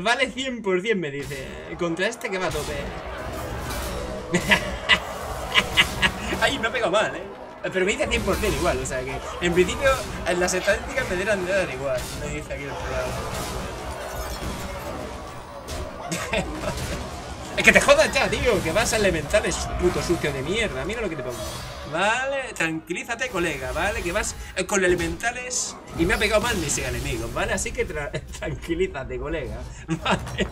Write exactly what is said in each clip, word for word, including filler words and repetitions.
Vale cien por cien, me dice. Contra este que va a tope. Ay, me ha pegado mal, eh. Pero me dice cien por cien igual, o sea que en principio en las estadísticas me dieran de dar igual. Me dice aquí el pegado. Es que te jodas ya, tío, que vas a elementales, puto sucio de mierda. Mira lo que te pongo. Vale, tranquilízate, colega, ¿vale? Que vas con elementales y me ha pegado mal mi SiegaEnemigos, ¿vale? Así que tra tranquilízate, colega, ¿vale?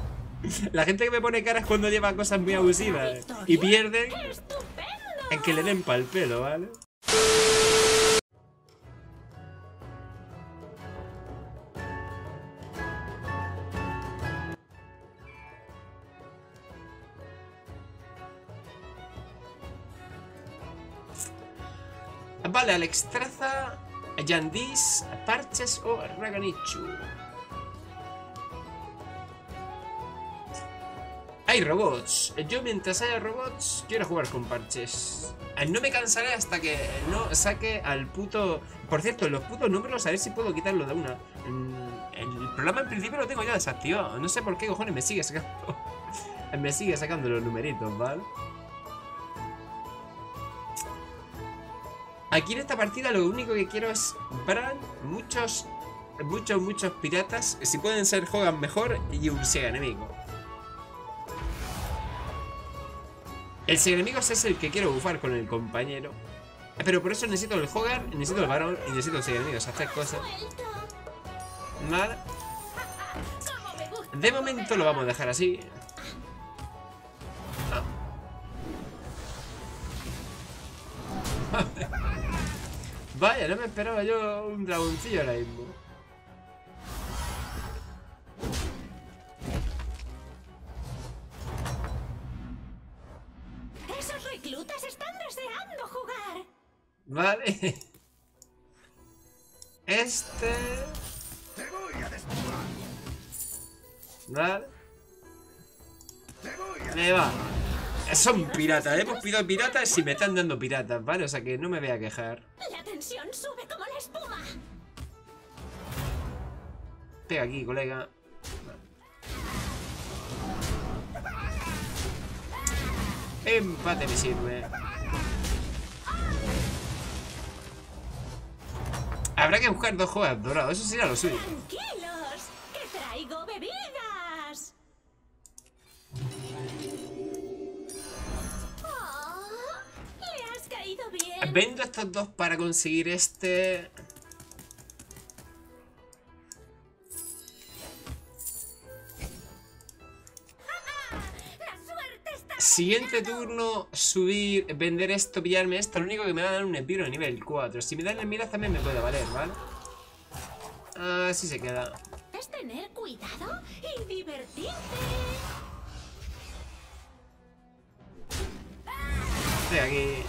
La gente que me pone caras cuando lleva cosas muy abusivas y pierden, es que le den pa'l pelo, ¿vale? Vale, Alexstrasza, Yandis, Parches o Raganichu. Hay robots. Yo mientras haya robots quiero jugar con Parches. No me cansaré hasta que no saque al puto... Por cierto, los putos números, a ver si puedo quitarlo de una. El programa en principio lo tengo ya desactivado. No sé por qué cojones me sigue sacando. Me sigue sacando los numeritos, ¿vale? Aquí en esta partida lo único que quiero es Brann, muchos, muchos, muchos piratas. Si pueden ser Hogar mejor y un SiegaEnemigos. El SiegaEnemigos es el que quiero bufar con el compañero. Pero por eso necesito el Hogar, necesito el varón y necesito el SiegaEnemigos. Hacer cosas. Nada. De momento lo vamos a dejar así. No. Vaya, no me esperaba yo un dragoncillo ahora mismo. Esos reclutas están deseando jugar. Vale. Este. Te voy a despegar. Vale. Te voy a me va. Son piratas, hemos pedido piratas y me están dando piratas, ¿vale? O sea que no me voy a quejar. La tensión sube como la espuma. Pega aquí, colega. Empate me sirve. Habrá que buscar dos joyas doradas, eso será lo suyo. Tranquilos, que traigo bebidas. Vendo estos dos para conseguir este. Siguiente turno, subir, vender esto, pillarme esto. Lo único que me va a dar un espiro de nivel cuatro. Si me dan las miras también me puede valer, ¿vale? Así se queda. Es tener cuidado y divertirte. Estoy aquí.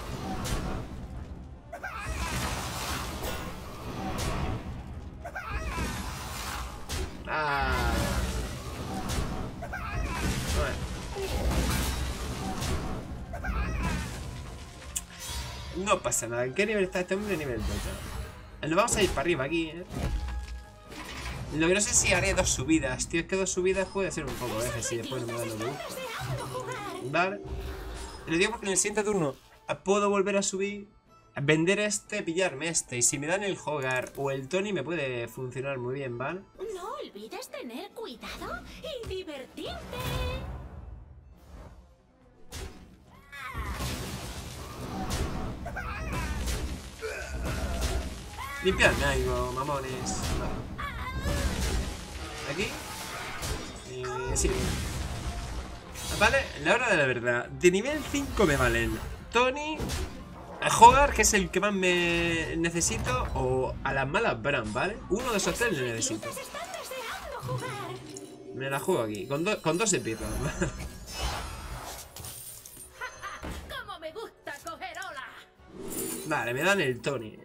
Ah. Bueno. No pasa nada. ¿En qué nivel está este hombre? Nivel dos. Nos vamos a ir para arriba aquí, ¿eh? Lo que no sé si haré dos subidas, tío. Es que dos subidas puede ser un poco veces si después no me da lo que busco. Vale. Lo digo porque en el siguiente turno puedo volver a subir, vender este, pillarme este. Y si me dan el Hogar o el Tony me puede funcionar muy bien, ¿vale? No olvides tener cuidado y divertirte. Limpiadme algo, mamones. Vale. Aquí. Eh, sí. Vale, la hora de la verdad. De nivel cinco me valen Tony, Hogar, que es el que más me necesito, o a las malas Brann, ¿vale? Uno de esos tres le necesito. Me la juego aquí, con, do con dos empiezas. Vale, me dan el Tony.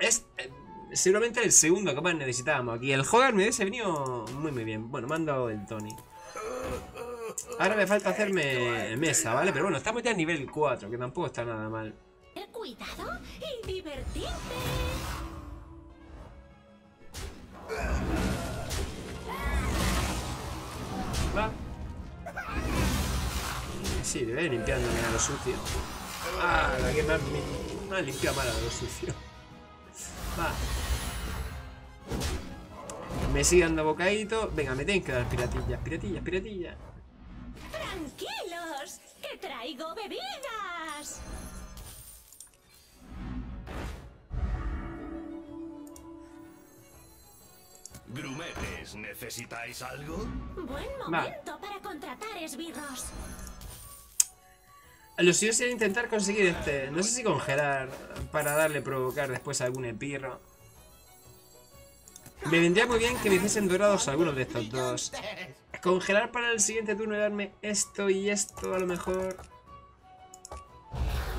Es eh, seguramente el segundo que más necesitábamos aquí. El Hogar me hubiese venido muy muy bien. Bueno, me han dado el Tony. Ahora me falta hacerme mesa, ¿vale? Pero bueno, estamos ya en nivel cuatro, que tampoco está nada mal. Cuidado y divertirte. Va. Sí, me voy limpiando bien a lo sucio. Ah, la que me ha, me ha limpiado mal a lo sucio. Va. Me sigue dando bocadito. Venga, me tienen que dar piratillas, piratillas, piratillas. Tranquilos, que traigo bebidas. Grumetes, ¿necesitáis algo? Buen momento Va. para contratar esbirros. Lo suyo sería intentar conseguir este. No sé si congelar para darle provocar después a algún esbirro. Me vendría muy bien que me hiciesen dorados algunos de estos dos. Congelar para el siguiente turno y darme esto y esto a lo mejor.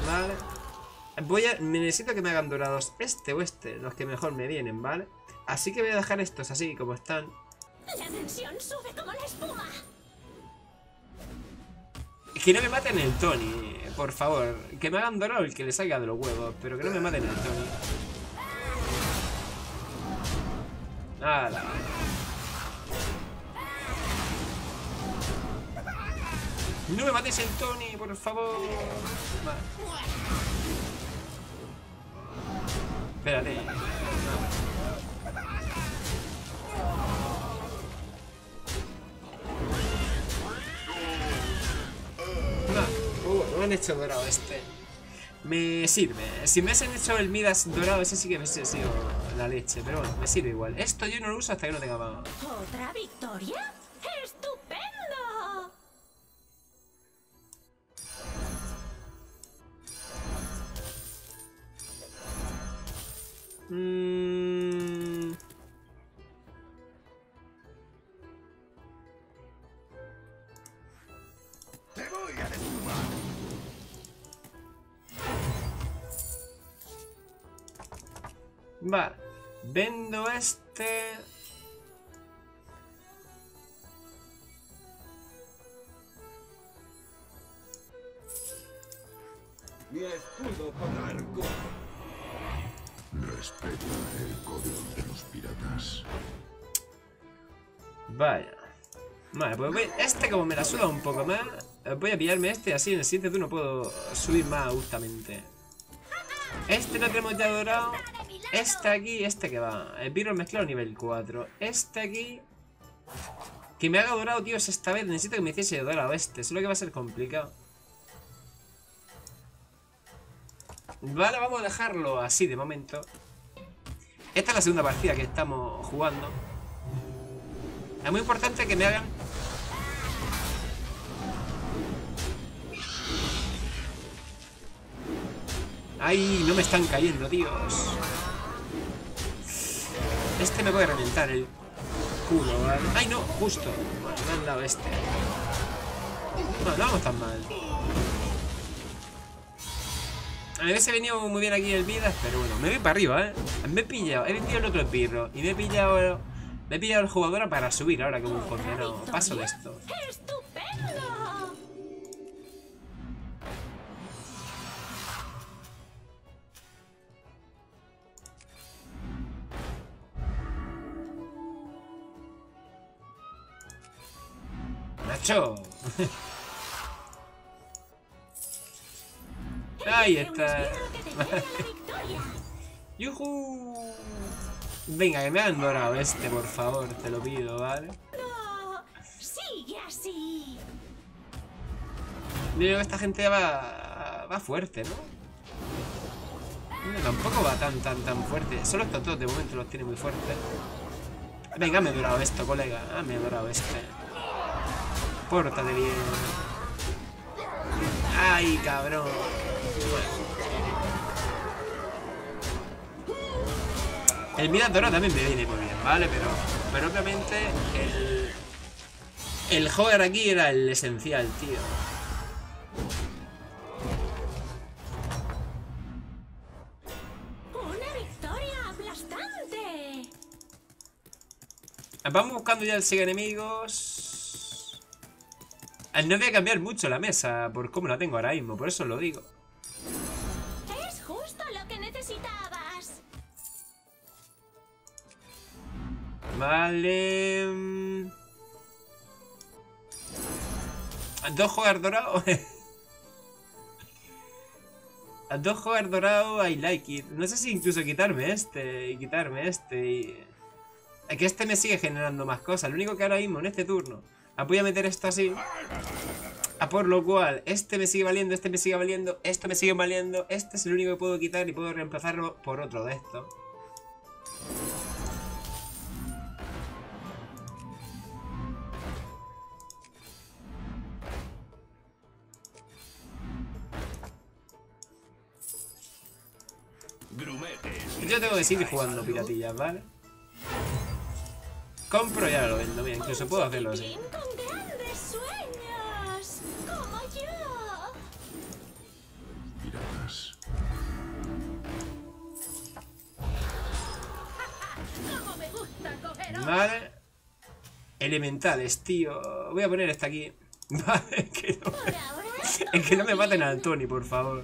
Vale. Voy a... necesito que me hagan dorados este o este, los que mejor me vienen, ¿vale? Así que voy a dejar estos así como están. La tensión sube como la espuma. Que no me maten el Tony, por favor. Que me hagan dorado el que le salga de los huevos, pero que no me maten el Tony. Nada. No me matéis el Tony, por favor. Vale. Espérate. No. Me han hecho dorado este. Me sirve. Si me han hecho el Midas dorado, ese sí que me ha sido la leche. Pero bueno, me sirve igual. Esto yo no lo uso hasta que no tenga más. ¿Otra victoria? ¡Estupendo! Mm... Te voy a desplumar. Vale, vendo este. Mi escudo para el código. Respeta el código de los piratas. Vaya. Vale, pues voy, este como me la suda un poco más, voy a pillarme este así en el siguiente turno puedo subir más justamente. Este lo tenemos ya dorado. Este aquí, este que va. El virus mezclado nivel cuatro. Este aquí. Que me haga dorado, tío, esta vez. Necesito que me hiciese dorado este. Solo que va a ser complicado. Vale, vamos a dejarlo así de momento. Esta es la segunda partida que estamos jugando. Es muy importante que me hagan... Ay, no me están cayendo, tíos. Este me puede reventar el culo, ¿vale? Ay, no, justo. Bueno, me han dado este. No, no vamos tan mal. A mí me ha venido muy bien aquí el Vidas, pero bueno, me voy para arriba, ¿eh? Me he pillado, he vendido el otro pirro. Y me he pillado, me he pillado el jugador para subir ahora como un condenado. Paso de esto. Ahí está. ¡Yujú! Venga, que me han dorado este, por favor, te lo pido, ¿vale? No, sigue así. Yo creo que esta gente va, va fuerte, ¿no? ¿no? Tampoco va tan, tan, tan fuerte. Solo estos dos de momento los tiene muy fuertes. Venga, me he dorado esto, colega. Ah, me he dorado este. Pórtate bien. Ay, cabrón. Bueno. El Midas Dorado también me viene muy bien, ¿vale? Pero, pero obviamente el... El Hogar aquí era el esencial, tío. Una victoria aplastante. Vamos buscando ya el SiegaEnemigos. No voy a cambiar mucho la mesa por cómo la tengo ahora mismo, por eso lo digo. Es justo lo que necesitabas. Vale. dos Hogar dorados. A dos Hogar dorados, I like it. No sé si incluso quitarme este y quitarme este. Y... es que este me sigue generando más cosas. Lo único que ahora mismo en este turno ah, voy a meter esto así. Ah, por lo cual, este me sigue valiendo, este me sigue valiendo, esto me sigue valiendo. Este es el único que puedo quitar y puedo reemplazarlo por otro de estos. Yo tengo que seguir jugando piratillas, ¿vale? Compro y ahora lo vendo, mira, incluso puedo hacerlo así. Vale. Elementales, tío. Voy a poner esta aquí. Vale, que no me... que no me maten al Tony, por favor.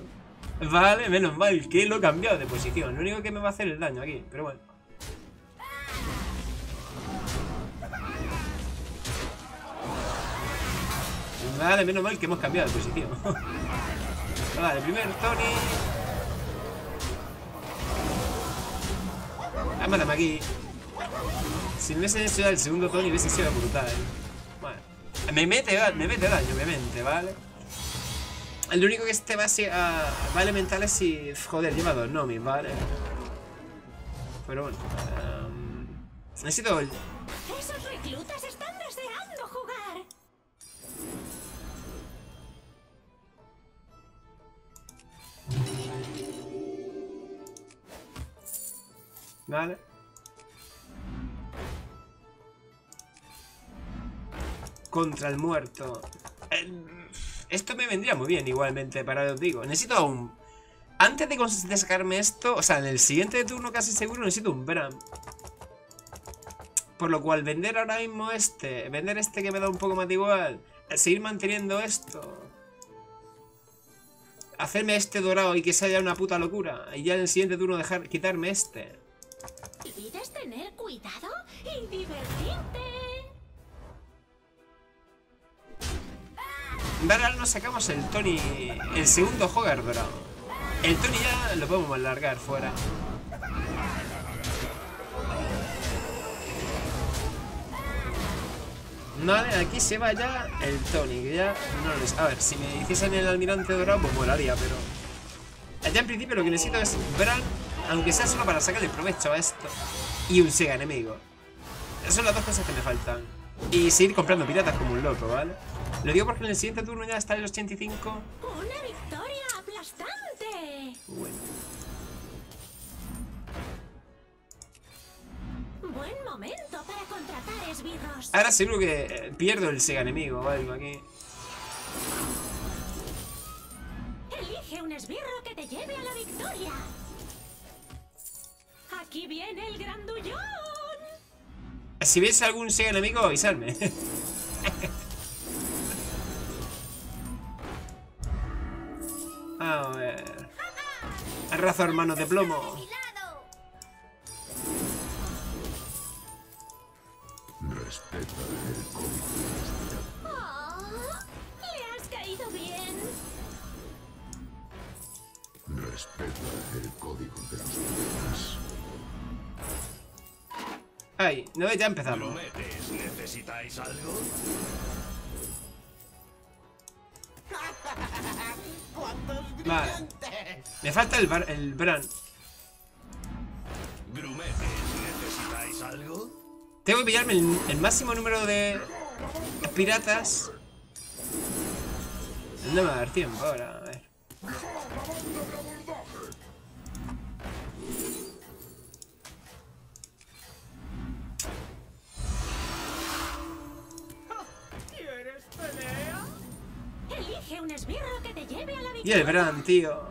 Vale, menos mal que lo he cambiado de posición. Lo único que me va a hacer es daño aquí, pero bueno. Vale, menos mal que hemos cambiado de posición. Vale, primero Tony. Ah, mátame aquí. Si me hubiese hecho el segundo Tony hubiese sido brutal. Vale. Me mete, me mete daño, obviamente, ¿vale? Lo único que este va a, va a elemental es si... joder, lleva dos nomis, ¿vale? Pero bueno... Um, necesito... esos reclutas están deseando jugar. Vale. Contra el muerto. El... esto me vendría muy bien igualmente, para os digo. Necesito un... antes de, de sacarme esto, o sea, en el siguiente turno casi seguro necesito un Brann. Por lo cual vender ahora mismo este, vender este que me da un poco más de igual, seguir manteniendo esto, hacerme este dorado y que sea ya una puta locura. Y ya en el siguiente turno dejar quitarme este. ¿Quieres tener cuidado y divertirte? Vale, ahora nos sacamos el Tony, el segundo Hogar dorado. El Tony ya lo podemos largar fuera. Vale, aquí se va ya el Tony, que ya no les... a ver, si me hiciesen el almirante dorado, pues molaría, pero... allá en principio lo que necesito es Brann, aunque sea solo para sacarle provecho a esto. Y un Siega enemigo. Esas son las dos cosas que me faltan. Y seguir comprando piratas como un loco, ¿vale? Lo digo porque en el siguiente turno ya está el ochenta y cinco. ¡Una victoria aplastante! Bueno. Buen momento para contratar esbirros. Ahora seguro que pierdo el Siega enemigo o algo aquí. Elige un esbirro que te lleve a la victoria. Aquí viene el grandullón. Si ves algún Siega enemigo, avisadme. A ver. Arraso, hermanos de plomo. Respeta el código. Oh, le has caído bien. Respeta el código de las reglas. Ay, no, ya empezamos. ¿Prometes? ¿Necesitáis algo? Vale. Me falta el, bar, el Brann. Grumetes, ¿necesitáis algo? Tengo que pillarme el, el máximo número de piratas. No me va a dar tiempo ahora, a ver. Un esbirro que te lleve a la victoria. Y el Brann, tío.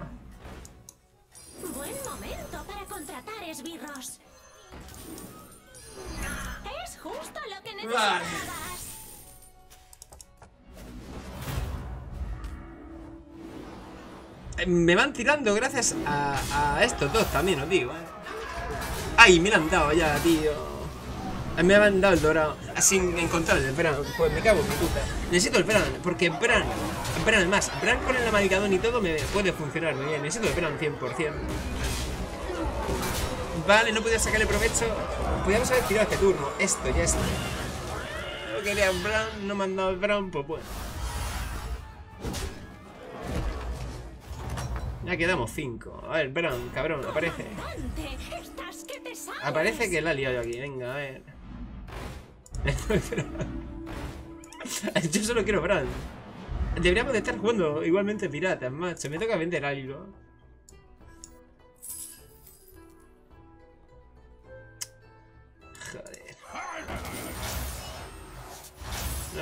Buen momento para contratar esbirros. Es justo lo que necesitabas. Vale. Me van tirando gracias a, a estos dos también, os digo, ¿eh? Ay, me la han dado ya, tío. Me han dado el dorado. Así encontrarle el Brann. Pues me cago en mi puta. Necesito el Brann, porque Brann, Brann más, Brann con el amalgadón y todo me puede funcionar muy bien. Necesito el Brann cien por cien. Vale, no podía sacarle provecho. Podríamos haber tirado este turno. Esto, ya está. No quería el Brann, no me han dado el Brann, pues bueno. Ya quedamos cinco. A ver, Brann, cabrón, aparece. Aparece que la ha liado yo aquí, venga, a ver. Yo solo quiero Brann. Deberíamos de estar jugando igualmente piratas, macho. Me toca vender algo. Joder.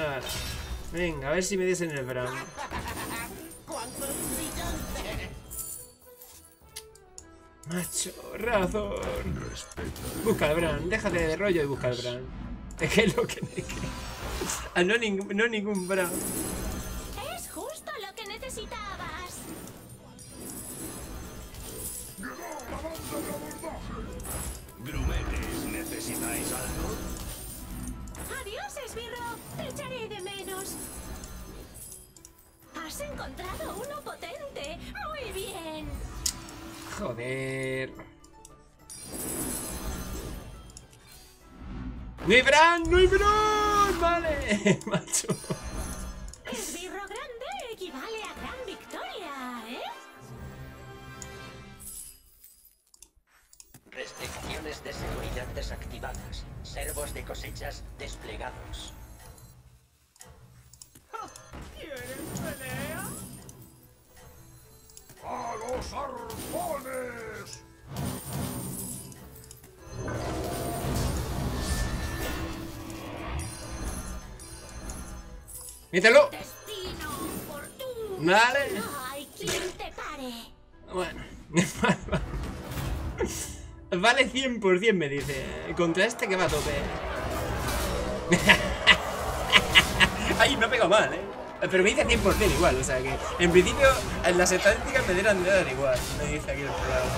Ahora, venga, a ver si me dicen el Brann. Macho, Razor. Busca al Brann, déjate de rollo y busca al Brann. Es que es lo que me ah, no, ning no ningún Brann. Es justo lo que necesitabas. Grumetes, ¿necesitáis algo? Adiós, esbirro. Te echaré de menos. Has encontrado uno potente. Muy bien. Joder. ¡No hay Brann! ¡No hay Brann! Vale, macho. El birro grande equivale a gran victoria, ¿eh? Restricciones de seguridad desactivadas. Servos de cosechas desplegados. ¿Quieres pelea? ¡A los arpones! ¡Mítelo! Destino, fortuna. Vale. No hay quien te pare. Bueno. Vale cien por cien me dice. Contra este que va a tope. Ay, me ha pegado mal, eh. Pero me dice cien por cien igual, o sea que en principio en las estadísticas me dieran de dar igual. Me dice aquí el programa.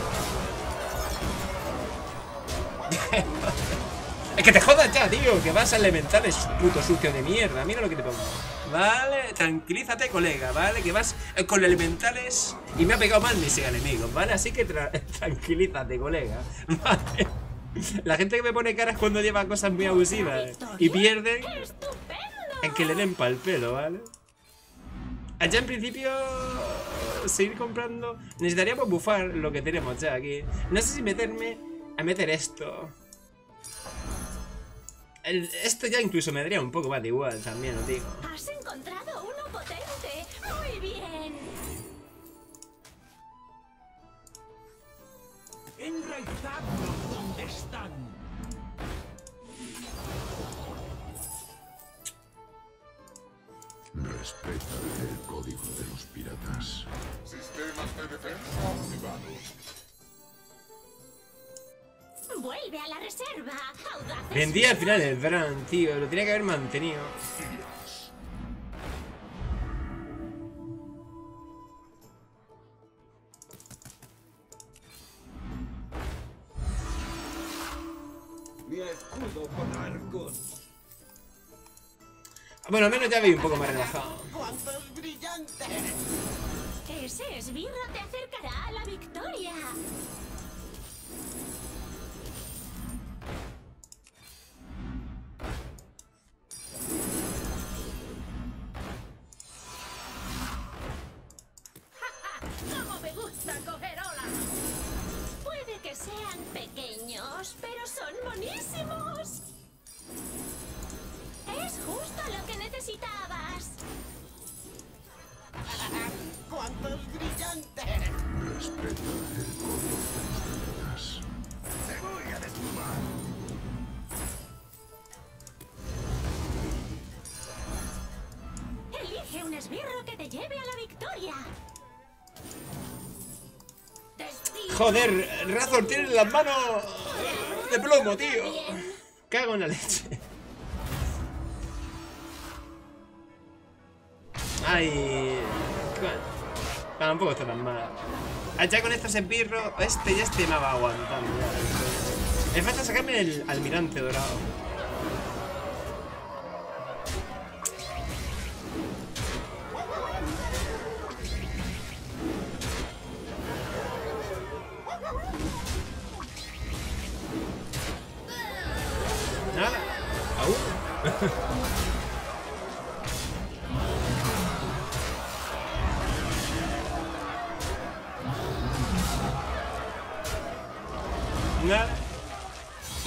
Es que te jodas ya, tío, que vas a elementales, puto sucio de mierda. Mira lo que te pongo. Vale, tranquilízate, colega, ¿vale? Que vas con elementales y me ha pegado mal mi SiegaEnemigos, ¿vale? Así que tra tranquilízate, colega. Vale. La gente que me pone caras cuando lleva cosas muy abusivas y pierden es que le den pa'l pelo, ¿vale? Ya en principio seguir comprando. Necesitaríamos bufar lo que tenemos ya aquí. No sé si meterme a meter esto. El, esto ya incluso me daría un poco más de igual también, os digo. Has encontrado uno potente. Muy bien. Enraizadlos donde están. Respeta el código de los piratas. Sistemas de defensa activados. Vuelve a la reserva, audaz. Vendía al final el Brann, tío. Lo tenía que haber mantenido. Dios. Mi escudo con arcos. Bueno, al menos ya vi un poco más relajado. ¡Cuántos brillantes! Ese esbirro te acercará a la victoria. ¡Cómo me gusta coger olas! Puede que sean pequeños, pero son buenísimos. Es justo lo que necesitabas. ¡Cuántos brillantes! Respeta el código de los piratas. Te voy a desplumar. Elige un esbirro que te lleve a la victoria. Destino. Joder, Razor tiene las manos de plomo, tío. Cago en la leche. Ay, tampoco está tan mal. Ya con estos esbirros, este y este me va aguantando. Me falta sacarme el almirante dorado.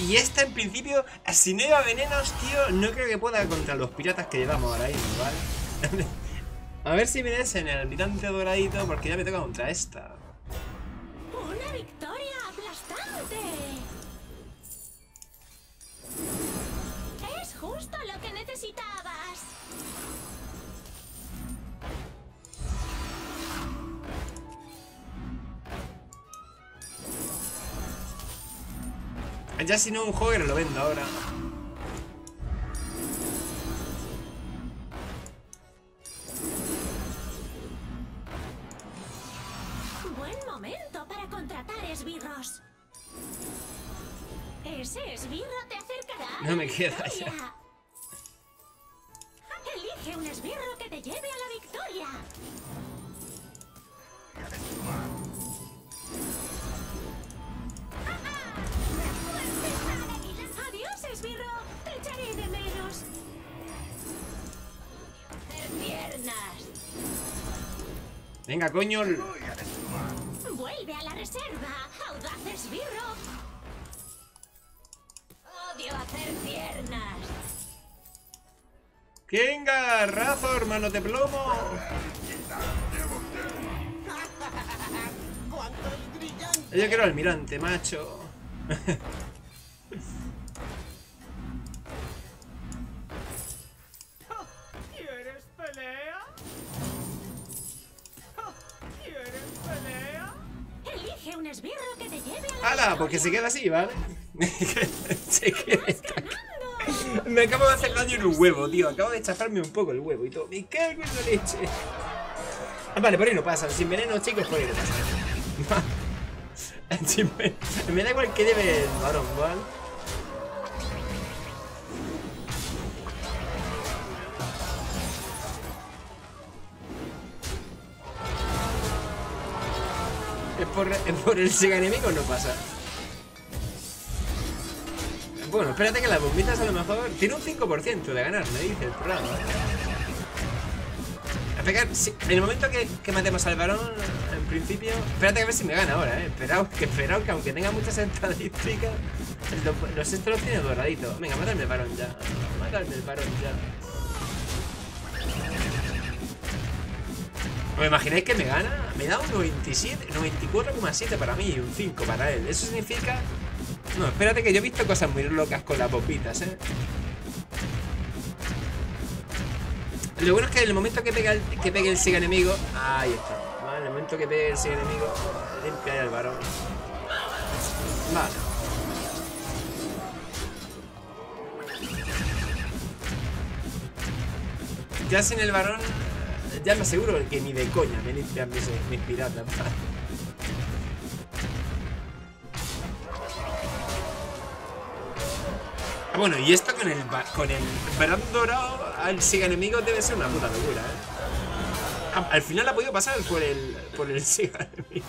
Y esta en principio, si no lleva venenos, tío, no creo que pueda contra los piratas que llevamos ahora mismo, ¿vale? A ver si me des en el almirante doradito, porque ya me toca contra esta. ¡Una victoria aplastante! ¡Es justo lo que necesitabas! Ya si no un Hogar lo vendo ahora. Buen momento para contratar esbirros. Ese esbirro te acercará. No me queda ya. Elige un esbirro que te lleve a la victoria. Venga, coño. Vuelve a la reserva, audaz esbirro. Odio hacer piernas. Venga, Razor, mano de plomo. Yo quiero almirante, macho. ¡Hala! Porque se queda así, ¿vale? Se queda aquí. Me acabo de hacer daño en un huevo, tío. Acabo de chafarme un poco el huevo y todo. Me cago en la leche. Ah, vale, por ahí no pasan. Sin veneno, chicos, por ahí no pasan. Me da igual que debe el varón, ¿vale? Por, por el SiegaEnemigos no pasa. Bueno, espérate que las bombitas a lo mejor... Tiene un cinco por ciento de ganar, me dice el programa. Si, en el momento que, que matemos al varón, en principio... Espérate a ver si me gana ahora, eh. Esperaos que, esperaos que aunque tenga muchas estadísticas... Los, los estos los tiene doraditos. Venga, mátame el varón ya. Mátame el varón ya. ¿Os imagináis que me gana? Me da un noventa y siete, noventa y cuatro coma siete para mí y un cinco para él. Eso significa... No, espérate que yo he visto cosas muy locas con las bombitas, ¿eh? Lo bueno es que en el momento que pegue el, que pegue el SiegaEnemigos... Ahí está. Vale, en el momento que pegue el SiegaEnemigos... Limpia el varón. Vale. Ya sin el varón... Ya me aseguro que ni de coña me limpian mis, mis piratas. Bueno, y esto con el con el Brann dorado al SiegaEnemigos debe ser una puta locura, ¿eh? Al, al final ha podido pasar por el por el SiegaEnemigos.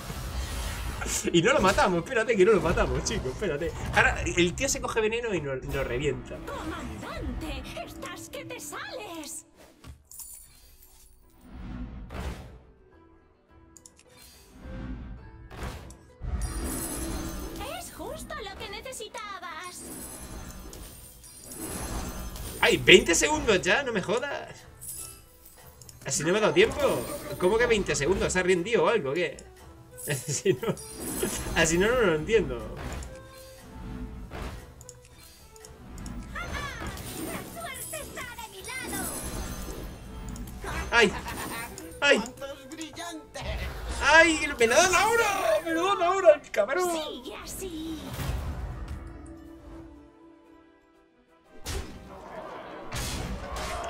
Y no lo matamos, espérate que no lo matamos, chicos, espérate. Ahora el tío se coge veneno y nos no revienta. Comandante, estás que te sales. ¡Ay! ¡veinte segundos ya! ¡No me jodas! Así no me ha dado tiempo. ¿Cómo que veinte segundos? ¿Se ha rendido o algo? ¿Qué? Así no... Así no, no lo entiendo. ¡Ay! ¡Ay! ¡Ay! ¡Me lo dan ahora! ¡Me lo dan ahora el cabrón!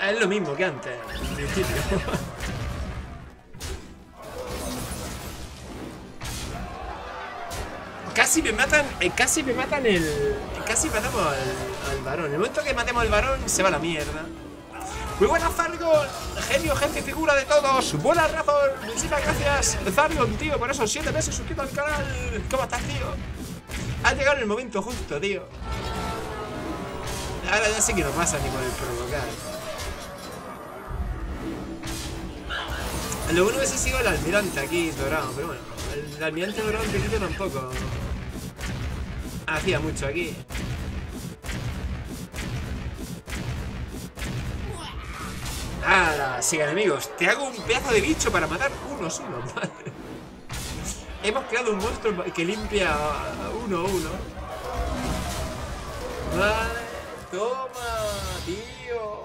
Es lo mismo que antes, en principio. Casi me matan, eh, casi me matan el... Eh, casi matamos al, al varón. En el momento que matemos al varón, se va a la mierda. Muy buenas, Zargon. Genio, jefe, figura de todos. Buenas, Razor. Muchísimas gracias, Zargon, tío, por esos siete meses suscrito al canal. ¿Cómo estás, tío? Ha llegado el momento justo, tío. Ahora ya sí que no pasa ni por el provocar. Lo bueno que se sigue el almirante aquí dorado, pero bueno, el almirante dorado en principio tampoco hacía mucho aquí. Nada, sigan amigos. Te hago un pedazo de bicho para matar uno solo. Hemos creado un monstruo que limpia uno a uno. Vale, toma, tío.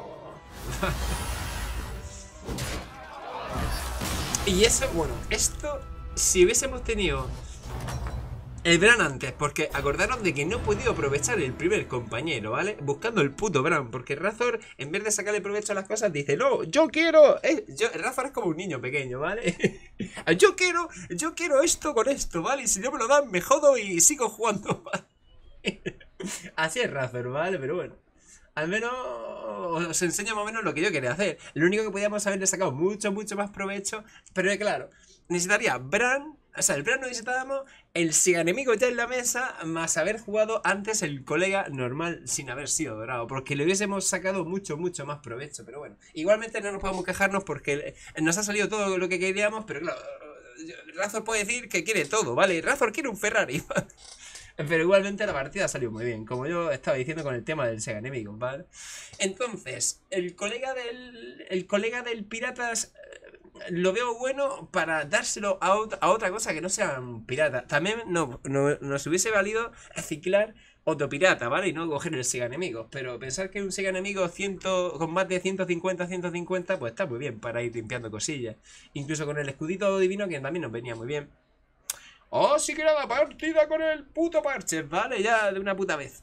Y eso, bueno, esto, si hubiésemos tenido el Brann antes, porque acordaros de que no he podido aprovechar el primer compañero, ¿vale? Buscando el puto Brann, porque Razor, en vez de sacarle provecho a las cosas, dice, no, yo quiero, eh, yo, Razor es como un niño pequeño, ¿vale? yo quiero, yo quiero esto con esto, ¿vale? Y si no me lo dan, me jodo y sigo jugando, ¿vale? Así es Razor, ¿vale? Pero bueno. Al menos os enseño más o menos lo que yo quería hacer. Lo único que podíamos haberle sacado mucho, mucho más provecho. Pero claro, necesitaría Brann. O sea, el Brann lo necesitábamos. El SiegaEnemigos ya en la mesa. Más haber jugado antes el colega normal sin haber sido dorado. Porque le hubiésemos sacado mucho, mucho más provecho. Pero bueno, igualmente no nos podemos quejarnos porque nos ha salido todo lo que queríamos. Pero claro, Razor puede decir que quiere todo, ¿vale? Razor quiere un Ferrari. Pero igualmente la partida salió muy bien, como yo estaba diciendo con el tema del SiegaEnemigos, ¿vale? Entonces, el colega del el colega del Piratas lo veo bueno para dárselo a, ot a otra cosa que no sea un pirata. También no, no, nos hubiese valido reciclar otro pirata, ¿vale? Y no coger el SiegaEnemigos. Pero pensar que un SiegaEnemigos con más de ciento cincuenta, ciento cincuenta, pues está muy bien para ir limpiando cosillas. Incluso con el escudito divino que también nos venía muy bien. ¡Oh, sí que era la partida con el puto parche! Vale, ya de una puta vez.